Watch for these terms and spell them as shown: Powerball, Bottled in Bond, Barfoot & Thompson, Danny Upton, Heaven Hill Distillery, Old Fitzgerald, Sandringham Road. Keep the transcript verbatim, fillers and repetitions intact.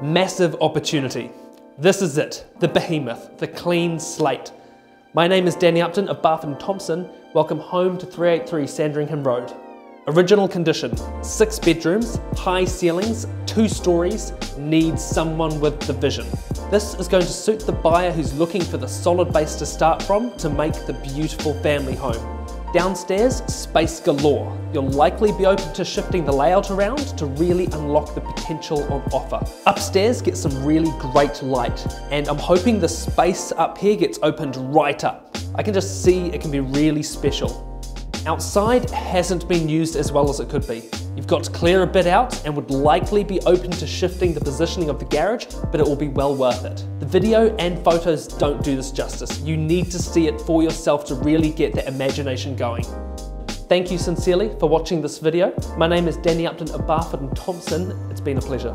Massive opportunity. This is it, the behemoth, the clean slate. My name is Danny Upton of Bath and Thompson. Welcome home to three eight three Sandringham Road. Original condition, six bedrooms, high ceilings, two stories, needs someone with the vision. This is going to suit the buyer who's looking for the solid base to start from to make the beautiful family home. Downstairs, space galore. You'll likely be open to shifting the layout around to really unlock the potential on offer. Upstairs gets some really great light, and I'm hoping the space up here gets opened right up. I can just see it can be really special. Outside hasn't been used as well as it could be. You've got to clear a bit out and would likely be open to shifting the positioning of the garage, but it will be well worth it. The video and photos don't do this justice. You need to see it for yourself to really get that imagination going. Thank you sincerely for watching this video. My name is Danny Upton of Bath and Thompson. It's been a pleasure.